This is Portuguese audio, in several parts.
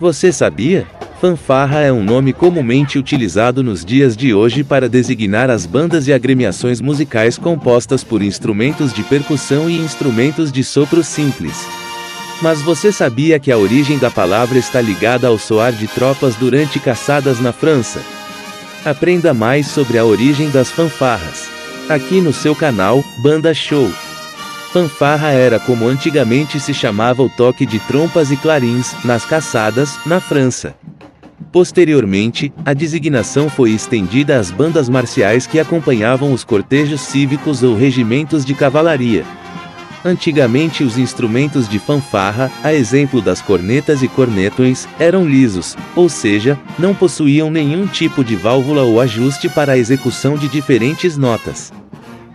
Você sabia? Fanfarra é um nome comumente utilizado nos dias de hoje para designar as bandas e agremiações musicais compostas por instrumentos de percussão e instrumentos de sopro simples. Mas você sabia que a origem da palavra está ligada ao soar de tropas durante caçadas na França? Aprenda mais sobre a origem das fanfarras aqui no seu canal, Banda Show. Fanfarra era como antigamente se chamava o toque de trompas e clarins, nas caçadas, na França. Posteriormente, a designação foi estendida às bandas marciais que acompanhavam os cortejos cívicos ou regimentos de cavalaria. Antigamente os instrumentos de fanfarra, a exemplo das cornetas e cornetões, eram lisos, ou seja, não possuíam nenhum tipo de válvula ou ajuste para a execução de diferentes notas.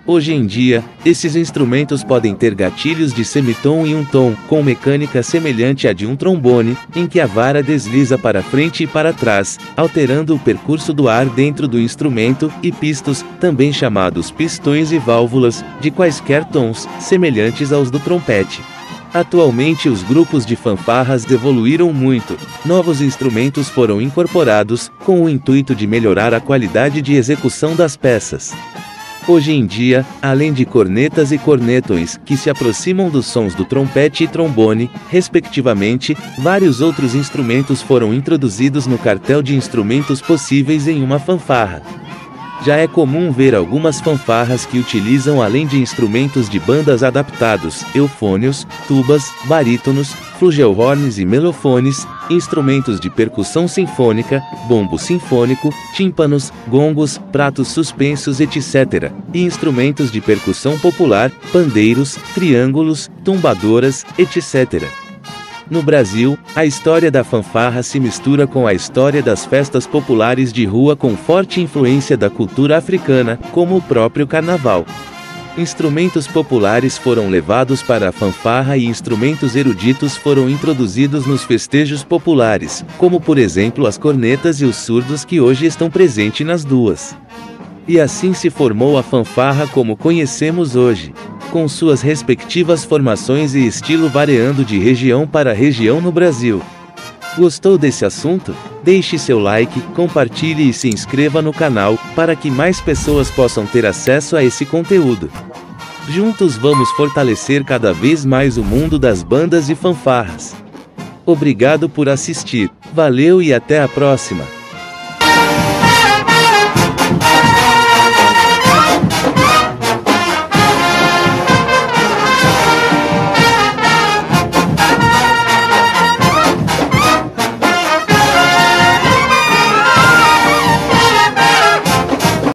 Hoje em dia, esses instrumentos podem ter gatilhos de semitom e um tom, com mecânica semelhante à de um trombone, em que a vara desliza para frente e para trás, alterando o percurso do ar dentro do instrumento, e pistos, também chamados pistões e válvulas, de quaisquer tons, semelhantes aos do trompete. Atualmente os grupos de fanfarras evoluíram muito, novos instrumentos foram incorporados, com o intuito de melhorar a qualidade de execução das peças. Hoje em dia, além de cornetas e cornetões, que se aproximam dos sons do trompete e trombone, respectivamente, vários outros instrumentos foram introduzidos no cartel de instrumentos possíveis em uma fanfarra. Já é comum ver algumas fanfarras que utilizam, além de instrumentos de bandas adaptados, eufônios, tubas, barítonos, flugelhorns e melofones, instrumentos de percussão sinfônica, bombo sinfônico, tímpanos, gongos, pratos suspensos, etc., e instrumentos de percussão popular, pandeiros, triângulos, tumbadoras, etc. No Brasil, a história da fanfarra se mistura com a história das festas populares de rua com forte influência da cultura africana, como o próprio carnaval. Instrumentos populares foram levados para a fanfarra e instrumentos eruditos foram introduzidos nos festejos populares, como por exemplo as cornetas e os surdos que hoje estão presentes nas duas. E assim se formou a fanfarra como conhecemos hoje, com suas respectivas formações e estilo variando de região para região no Brasil. Gostou desse assunto? Deixe seu like, compartilhe e se inscreva no canal, para que mais pessoas possam ter acesso a esse conteúdo. Juntos vamos fortalecer cada vez mais o mundo das bandas e fanfarras. Obrigado por assistir, valeu e até a próxima!